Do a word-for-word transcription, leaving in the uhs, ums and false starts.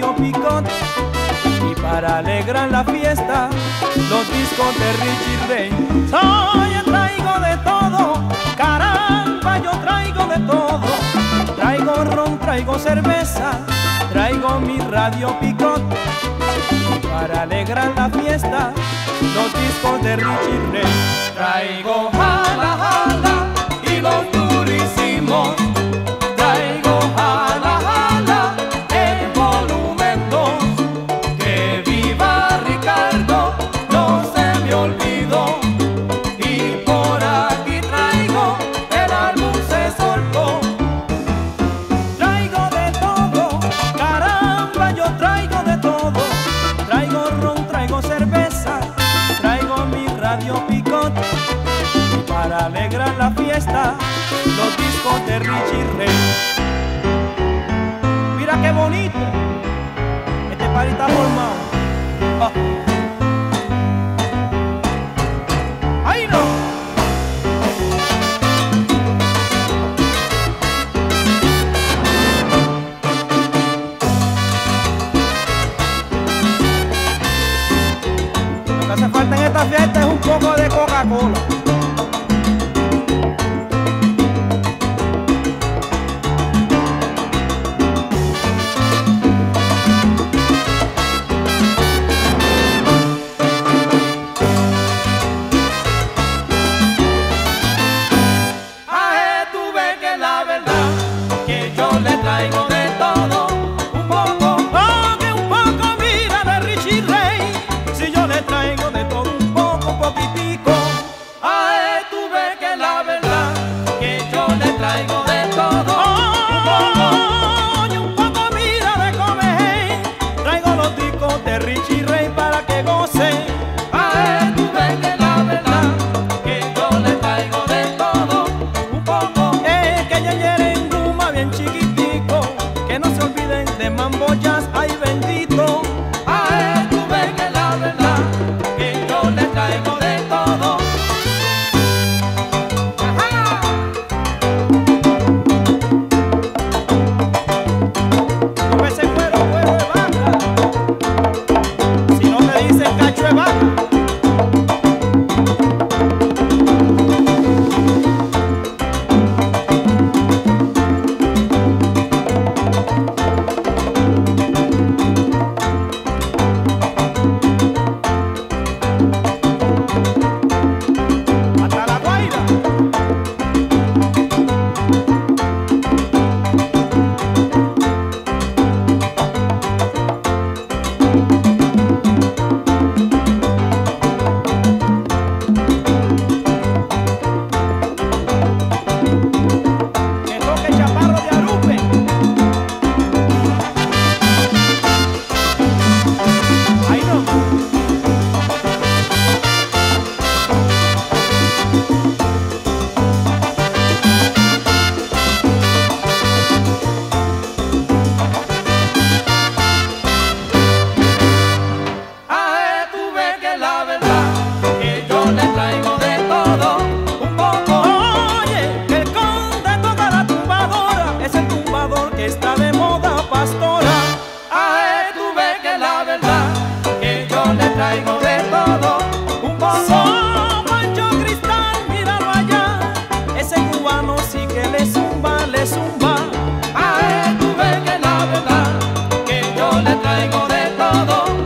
Radio Picón. Y para alegrar la fiesta, los discos de Richie Ray. Soy el traigo de todo, caramba, yo traigo de todo. Traigo ron, traigo cerveza, traigo mi Radio Picón. Y para alegrar la fiesta, los discos de Richie Ray. Traigo jala, jala y los durísimos. Traigo jala, jala el volumen dos. Que viva Ricardo, no se me olvidó. Y por aquí traigo, el álbum se soltó. Traigo de todo, caramba, yo traigo de todo. Traigo ron, traigo cerveza, traigo mi Radio Picón. Para alegrar la fiesta, los discos de Richie Ray. Mira qué bonito, este party está formado. Oh. Lo que hace falta en esta fiesta es un poco de Coca-Cola. Traigo de todo, un poco, poco, un poco, mira de Richie Ray. Si yo le traigo de todo, un poco, poquitico. Ay, tú ves que la verdad, que yo le traigo de todo, un poco, un poco, mira de comer. Traigo los discos de Richie Ray para que goce. Ay, tú ves que la verdad, que yo le traigo de todo, un poco. Es que ya llegué en pluma bien chiquita. Que no se olviden de mambo jazz, ay bendito. Ay, tú ves que la verdad, que yo le traigo de todo. Ajá. No me se cuero, cuero de vaca. Si no me dicen cacho de vaca. Está de moda, pastora. Ay, tú ves que la verdad, que yo le traigo de todo, un poco. So, Pancho Cristal, míralo allá, ese cubano sí que le zumba, le zumba. Ay, tú ves que la verdad, que yo le traigo de todo.